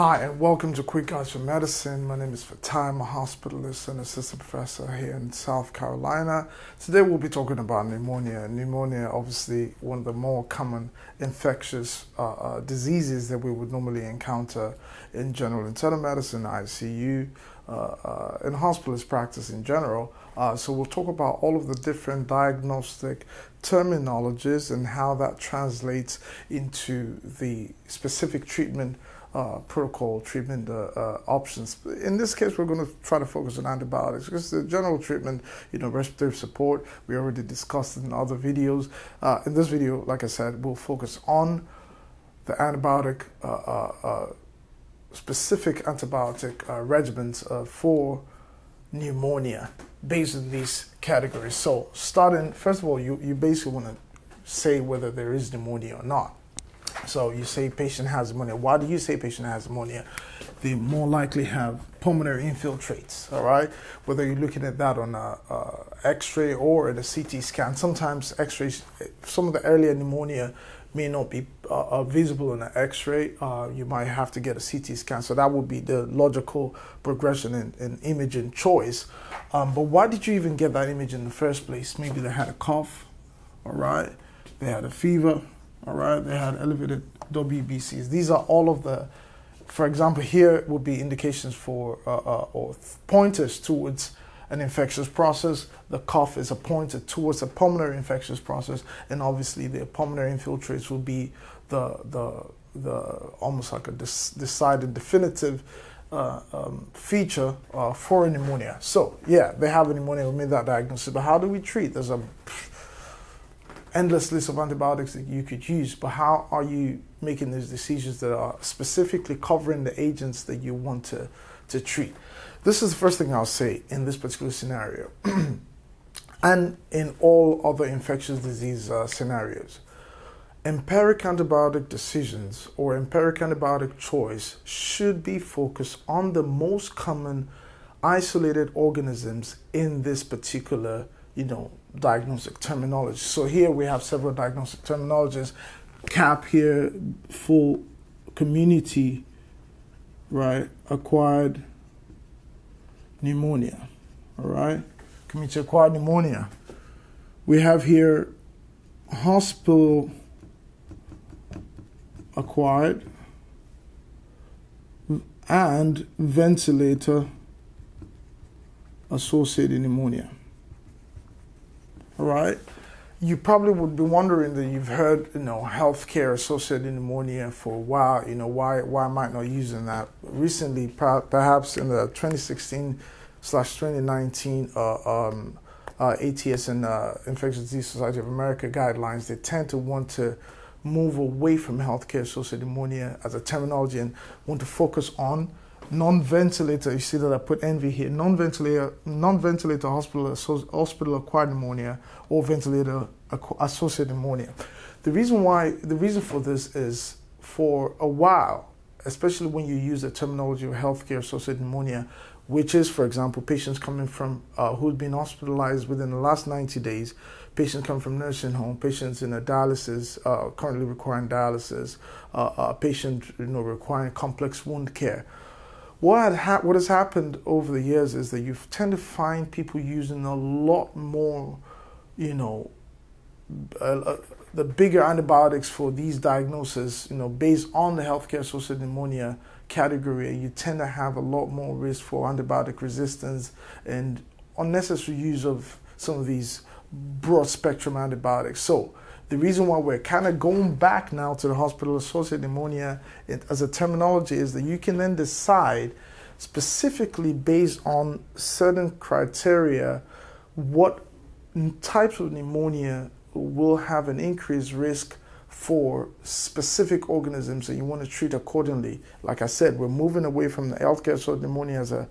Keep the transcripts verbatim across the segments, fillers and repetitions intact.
Hi, and welcome to Quick Guides for Medicine. My name is Fatai. I'm a hospitalist and assistant professor here in South Carolina. Today we'll be talking about pneumonia. Pneumonia, obviously, one of the more common infectious uh, uh, diseases that we would normally encounter in general internal medicine, I C U, uh, uh, in hospitalist practice in general. Uh, so we'll talk about all of the different diagnostic terminologies and how that translates into the specific treatment Uh, protocol treatment uh, uh, options. In this case, we're going to try to focus on antibiotics because the general treatment, you know, respiratory support, we already discussed in other videos. Uh, in this video, like I said, we'll focus on the antibiotic, uh, uh, uh, specific antibiotic uh, regimens uh, for pneumonia based on these categories. So starting, first of all, you, you basically want to say whether there is pneumonia or not. So you say patient has pneumonia. Why do you say patient has pneumonia? They more likely have pulmonary infiltrates, all right? Whether you're looking at that on a, a X-ray or at a C T scan, sometimes X-rays, some of the earlier pneumonia may not be uh, visible on an X-ray. Uh, you might have to get a C T scan. So that would be the logical progression in, in imaging choice. Um, but why did you even get that image in the first place? Maybe they had a cough, all right? They had a fever. All right, they had elevated W B Cs. These are all of the, for example, here would be indications for uh, uh, or pointers towards an infectious process. The cough is a pointer towards a pulmonary infectious process, and obviously the pulmonary infiltrates will be the the the almost like a decided definitive uh, um, feature uh, for a pneumonia. So yeah, they have a pneumonia. We made that diagnosis, but how do we treat? There's a endless list of antibiotics that you could use, but how are you making those decisions that are specifically covering the agents that you want to, to treat? This is the first thing I'll say in this particular scenario and in all other infectious disease uh, scenarios. Empiric antibiotic decisions or empiric antibiotic choice should be focused on the most common isolated organisms in this particular, you know, diagnostic terminology. So here we have several diagnostic terminologies. C A P here for community, right? Acquired pneumonia, all right? Community acquired pneumonia. We have here hospital acquired and ventilator associated pneumonia. All right, you probably would be wondering that you've heard, you know, healthcare associated pneumonia for a while. You know, why why am I not using that? Recently, perhaps in the twenty sixteen slash twenty nineteen uh, um, uh, A T S and uh, Infectious Disease Society of America guidelines, they tend to want to move away from healthcare associated pneumonia as a terminology and want to focus on non-ventilator. You see that I put N V here. Non-ventilator, non-ventilator hospital, hospital acquired pneumonia or ventilator associated pneumonia. The reason why, the reason for this is for a while, especially when you use the terminology of healthcare associated pneumonia, which is, for example, patients coming from uh, who've been hospitalized within the last ninety days, patients come from nursing home, patients in a dialysis, uh, currently requiring dialysis, uh, uh, patient, you know, requiring complex wound care. What, ha what has happened over the years is that you tend to find people using a lot more, you know, uh, uh, the bigger antibiotics for these diagnoses, you know, based on the healthcare-associated pneumonia category. You tend to have a lot more risk for antibiotic resistance and unnecessary use of some of these broad-spectrum antibiotics. So the reason why we're kind of going back now to the hospital-associated pneumonia it, as a terminology is that you can then decide specifically based on certain criteria what types of pneumonia will have an increased risk for specific organisms, and you want to treat accordingly. Like I said, we're moving away from the healthcare-associated pneumonia as a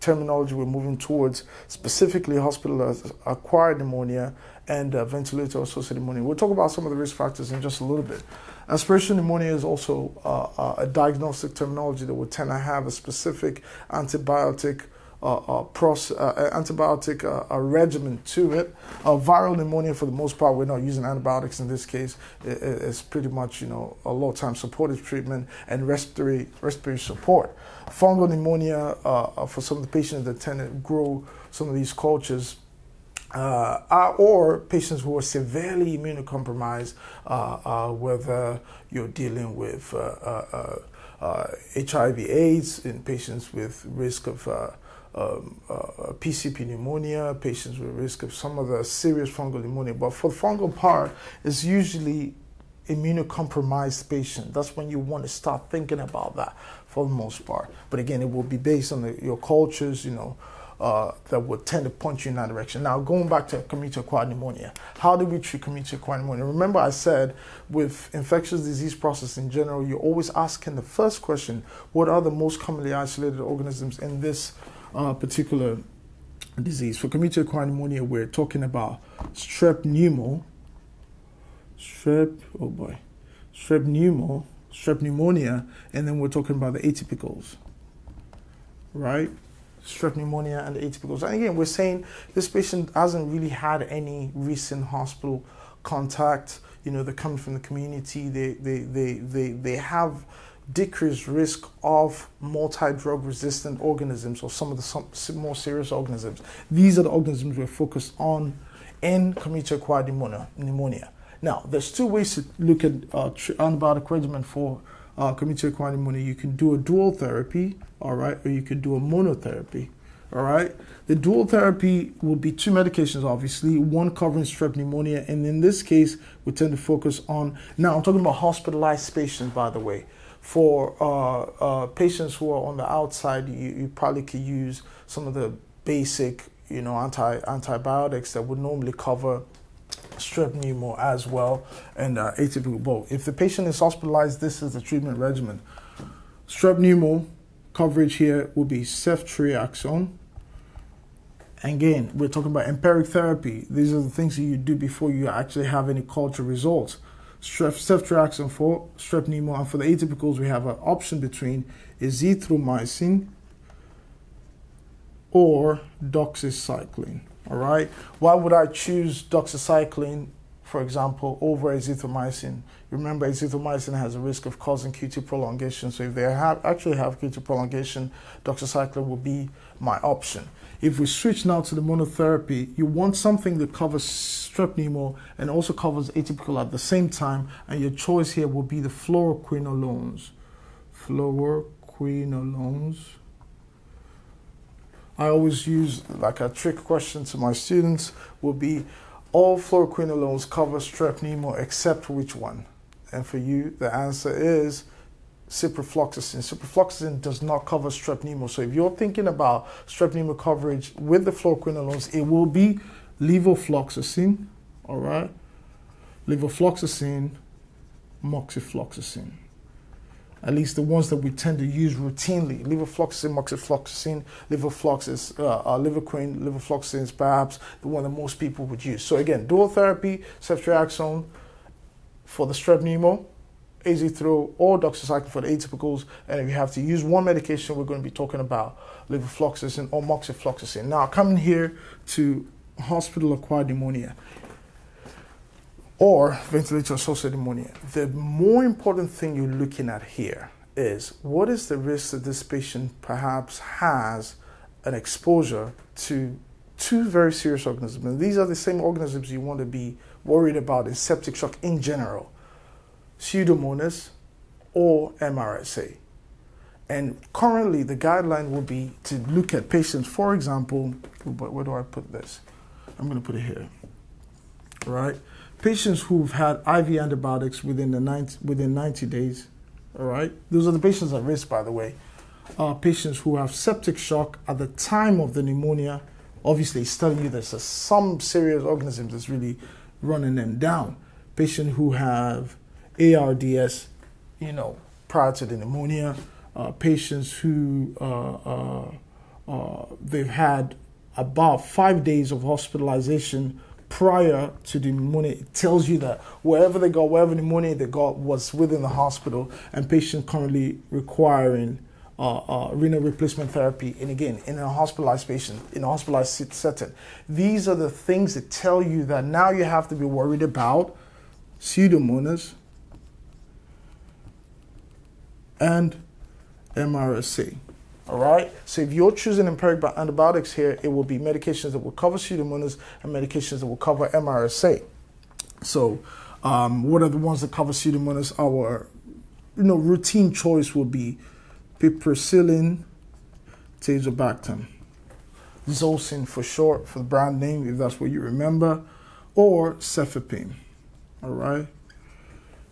terminology. We're moving towards specifically hospital-acquired pneumonia and uh, ventilator-associated pneumonia. We'll talk about some of the risk factors in just a little bit. Aspiration pneumonia is also uh, a diagnostic terminology that would tend to have a specific antibiotic uh, uh, pros, uh, antibiotic uh, uh, regimen to it. Uh, viral pneumonia, for the most part, we're not using antibiotics in this case. It, it's pretty much, you know, a lot of time supportive treatment and respiratory respiratory support. Fungal pneumonia, uh, for some of the patients that tend to grow some of these cultures, Uh, or patients who are severely immunocompromised, uh, uh, whether you're dealing with uh, uh, uh, H I V AIDS in patients with risk of uh, um, uh, P C P pneumonia, patients with risk of some of the serious fungal pneumonia. But for the fungal part, it's usually immunocompromised patient. That's when you want to start thinking about that for the most part. But again, it will be based on the, your cultures, you know, Uh, that would tend to point you in that direction. Now, going back to community-acquired pneumonia, how do we treat community-acquired pneumonia? Remember I said with infectious disease process in general, you're always asking the first question, what are the most commonly isolated organisms in this uh, particular disease? For community-acquired pneumonia, we're talking about strep pneumo, strep, oh boy, strep pneumo, strep pneumonia, and then we're talking about the atypicals, right? Strep pneumonia and the atypicals. And again, we're saying this patient hasn't really had any recent hospital contact. You know, they're coming from the community. They they they they they have decreased risk of multi-drug resistant organisms or some of the some more serious organisms. These are the organisms we're focused on in community-acquired pneumonia. Pneumonia. Now, there's two ways to look at uh, antibiotic regimen for Uh, community-acquired pneumonia. You can do a dual therapy, all right, or you could do a monotherapy, all right. The dual therapy will be two medications, obviously, one covering strep pneumonia, and in this case, we tend to focus on. Now, I'm talking about hospitalized patients, by the way. For uh, uh, patients who are on the outside, you, you probably could use some of the basic, you know, anti antibiotics that would normally cover strep pneumo as well, and uh, atypical both. If the patient is hospitalized, this is the treatment regimen. Strep pneumo coverage here will be ceftriaxone. Again, we're talking about empiric therapy. These are the things that you do before you actually have any culture results. Strep, ceftriaxone for strep pneumo, and for the atypicals, we have an option between azithromycin or doxycycline. All right. Why would I choose doxycycline, for example, over azithromycin? Remember, azithromycin has a risk of causing Q T prolongation. So if they have actually have Q T prolongation, doxycycline will be my option. If we switch now to the monotherapy, you want something that covers strep pneumo and also covers atypical at the same time. And your choice here will be the fluoroquinolones. Fluoroquinolones. I always use like a trick question to my students will be, all fluoroquinolones cover strep pneumo except which one? And for you, the answer is ciprofloxacin. Ciprofloxacin does not cover strep pneumo. So if you're thinking about strep pneumo coverage with the fluoroquinolones, it will be levofloxacin, all right? Levofloxacin, moxifloxacin. At least the ones that we tend to use routinely. Levofloxacin, moxifloxacin, Liverflox is, uh, uh, Lidocaine, levofloxacin is perhaps the one that most people would use. So again, dual therapy, ceftriaxone for the strep pneumo, azithro or doxycycline for the atypicals, and if you have to use one medication, we're going to be talking about levofloxacin or moxifloxacin. Now, coming here to hospital-acquired pneumonia or ventilator-associated pneumonia. The more important thing you're looking at here is what is the risk that this patient perhaps has an exposure to two very serious organisms. And these are the same organisms you want to be worried about in septic shock in general, Pseudomonas or M R S A. And currently the guideline will be to look at patients, for example, but where do I put this? I'm gonna put it here, right? Patients who've had I V antibiotics within the ninety, within ninety days, all right? Those are the patients at risk, by the way. Uh, patients who have septic shock at the time of the pneumonia, obviously it's telling you there's a, some serious organisms that's really running them down. Patients who have A R D S, you know, prior to the pneumonia. Uh, patients who uh, uh, uh, they've had about five days of hospitalization prior to the pneumonia. It tells you that wherever they got, wherever pneumonia they got was within the hospital, and patient currently requiring uh, uh, renal replacement therapy, and again, in a hospitalized patient, in a hospitalized setting. These are the things that tell you that now you have to be worried about Pseudomonas and M R S A. All right, so if you're choosing empiric antibiotics here, it will be medications that will cover Pseudomonas and medications that will cover M R S A. So um, what are the ones that cover Pseudomonas? Our you know, routine choice will be piperacillin, tazobactam, Zolsin for short, for the brand name, if that's what you remember, or cefepime. All right,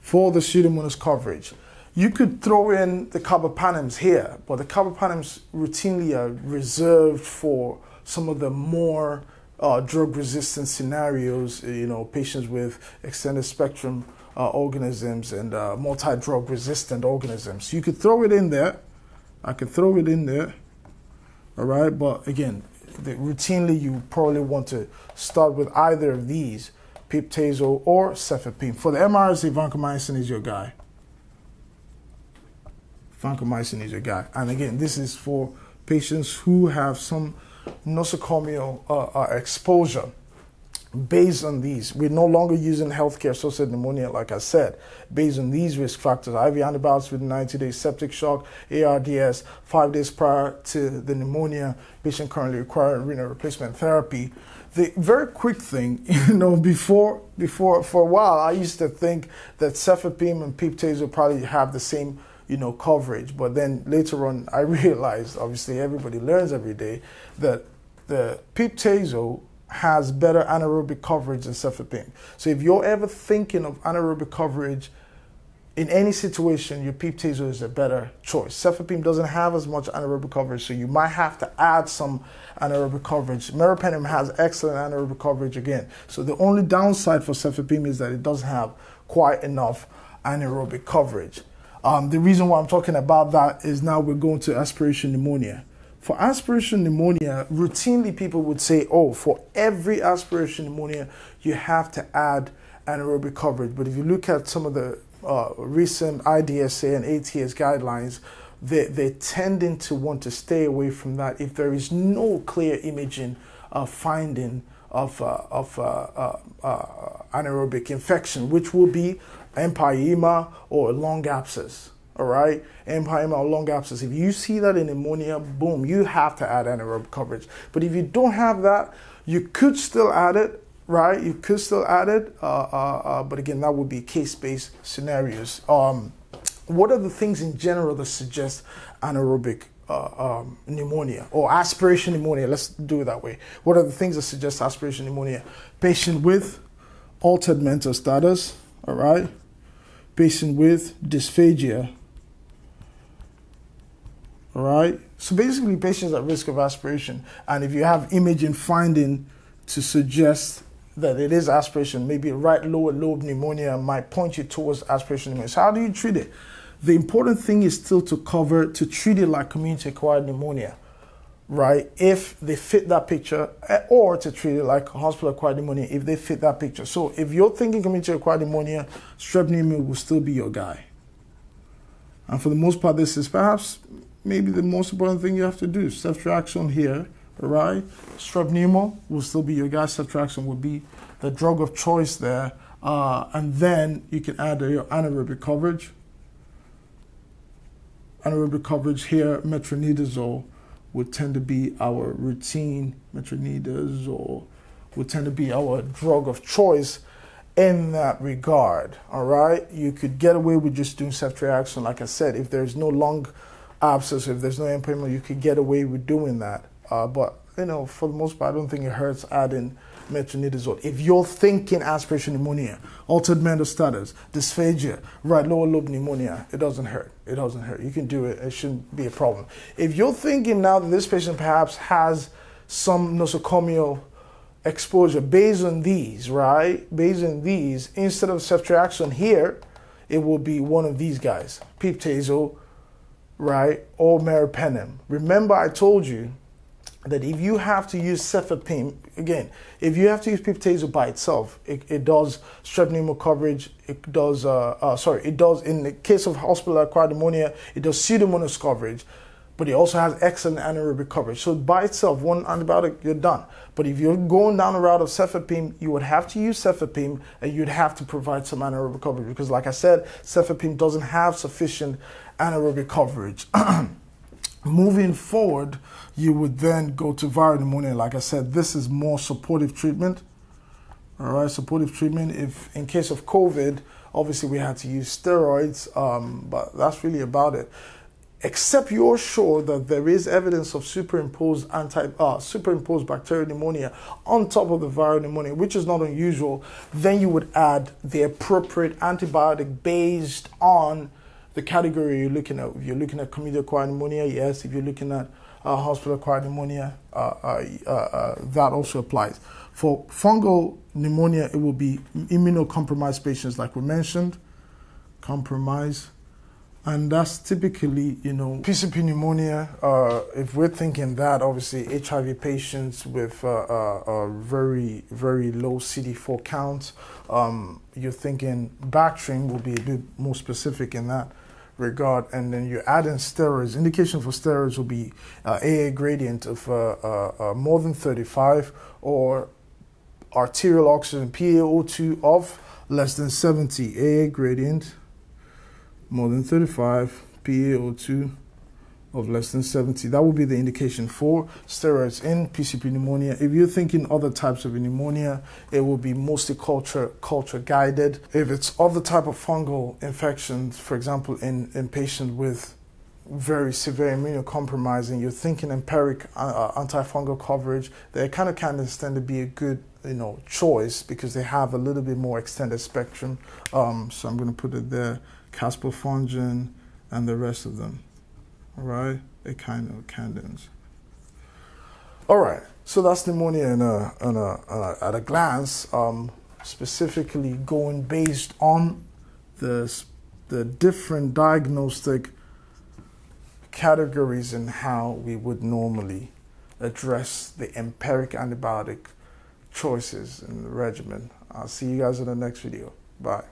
for the Pseudomonas coverage. You could throw in the carbapenems here, but the carbapenems routinely are reserved for some of the more uh, drug-resistant scenarios, you know, patients with extended spectrum uh, organisms and uh, multi-drug resistant organisms. So you could throw it in there. I could throw it in there, all right? But again, the, routinely you probably want to start with either of these, pip-tazo or cefepime. For the M R S A, vancomycin is your guy. Vancomycin is your guy. And again, this is for patients who have some nosocomial uh, uh, exposure. Based on these, we're no longer using healthcare-associated pneumonia, like I said. Based on these risk factors, I V antibiotics with ninety day septic shock, A R D S, five days prior to the pneumonia, patient currently requiring renal replacement therapy. The very quick thing, you know, before, before for a while, I used to think that cefepime and pip-tazo probably have the same you know, coverage. But then later on, I realized, obviously everybody learns every day, that the pip-tazo has better anaerobic coverage than cefepime. So if you're ever thinking of anaerobic coverage in any situation, your pip-tazo is a better choice. Cefepime doesn't have as much anaerobic coverage, so you might have to add some anaerobic coverage. Meropenem has excellent anaerobic coverage again. So the only downside for cefepime is that it doesn't have quite enough anaerobic coverage. Um, the reason why I'm talking about that is now we're going to aspiration pneumonia. For aspiration pneumonia, routinely people would say, oh, for every aspiration pneumonia, you have to add anaerobic coverage. But if you look at some of the uh, recent I D S A and A T S guidelines, they, they're tending to want to stay away from that if there is no clear imaging uh, finding of, uh, of uh, uh, uh, anaerobic infection, which will be empyema or lung abscess, all right? Empyema or lung abscess. If you see that in pneumonia, boom, you have to add anaerobic coverage. But if you don't have that, you could still add it, right? You could still add it, uh, uh, uh, but again, that would be case-based scenarios. Um, what are the things in general that suggest anaerobic Uh, um, pneumonia or aspiration pneumonia? Let's do it that way. What are the things that suggest aspiration pneumonia? Patient with altered mental status, all right? Patient with dysphagia, all right? So basically, patients at risk of aspiration, and if you have imaging finding to suggest that it is aspiration, maybe right lower lobe pneumonia might point you towards aspiration pneumonia. So how do you treat it? The important thing is still to cover, to treat it like community-acquired pneumonia, right? If they fit that picture, or to treat it like hospital-acquired pneumonia if they fit that picture. So if you're thinking community-acquired pneumonia, strep pneumonia will still be your guy. And for the most part, this is perhaps maybe the most important thing you have to do. Ceftriaxone here, all right? Strep pneumo will still be your guy. Ceftriaxone will be the drug of choice there. Uh, and then you can add your anaerobic coverage. Anaerobic coverage here, metronidazole would tend to be our routine. Metronidazole would tend to be our drug of choice in that regard, all right? You could get away with just doing ceftriaxone, like I said. If there's no lung abscess, if there's no impairment, you could get away with doing that. Uh, but, you know, for the most part, I don't think it hurts adding metronidazole. If you're thinking aspiration pneumonia, altered mental status, dysphagia, right lower lobe pneumonia, it doesn't hurt. It doesn't hurt. You can do it. It shouldn't be a problem. If you're thinking now that this patient perhaps has some nosocomial exposure, based on these, right? Based on these, instead of ceftriaxone here, it will be one of these guys, pip-tazo, right, or meropenem. Remember I told you that if you have to use cefepime, again, if you have to use pip/tazo by itself, it, it does strep pneumo coverage, it does, uh, uh, sorry, it does, in the case of hospital-acquired pneumonia, it does pseudomonas coverage, but it also has excellent anaerobic coverage. So by itself, one antibiotic, you're done. But if you're going down the route of cefepime, you would have to use cefepime, and you'd have to provide some anaerobic coverage, because like I said, cefepime doesn't have sufficient anaerobic coverage. Moving forward, you would then go to viral pneumonia. Like I said, this is more supportive treatment. All right, supportive treatment. If in case of COVID, obviously we had to use steroids, um, but that's really about it. Except you're sure that there is evidence of superimposed anti uh, superimposed bacterial pneumonia on top of the viral pneumonia, which is not unusual, then you would add the appropriate antibiotic based on the category you're looking at. If you're looking at community-acquired pneumonia, yes. If you're looking at uh, hospital-acquired pneumonia, uh, uh, uh, uh, that also applies. For fungal pneumonia, it will be immunocompromised patients, like we mentioned, compromised, and that's typically, you know, P C P pneumonia. Uh, if we're thinking that, obviously H I V patients with uh, uh, uh, very, very low C D four counts. Um, you're thinking Bactrim will be a bit more specific in that regard, and then you add in steroids. Indication for steroids will be uh, A A gradient of uh, uh, uh, more than thirty-five, or arterial oxygen P A O two of less than seventy. A A gradient more than thirty-five, P A O two of less than seventy. That would be the indication for steroids in P C P pneumonia. If you're thinking other types of pneumonia, it will be mostly culture culture guided. If it's other type of fungal infections, for example, in, in patients with very severe immunocompromising, you're thinking empiric uh, antifungal coverage. They kind of can tend to be a good, you know, choice because they have a little bit more extended spectrum. Um, so I'm going to put it there. Caspofungin and the rest of them, all right, echinocandins. All right, so that's pneumonia in a, in a, uh, at a glance, um, specifically going based on the, the different diagnostic categories and how we would normally address the empiric antibiotic choices in the regimen. I'll see you guys in the next video. Bye.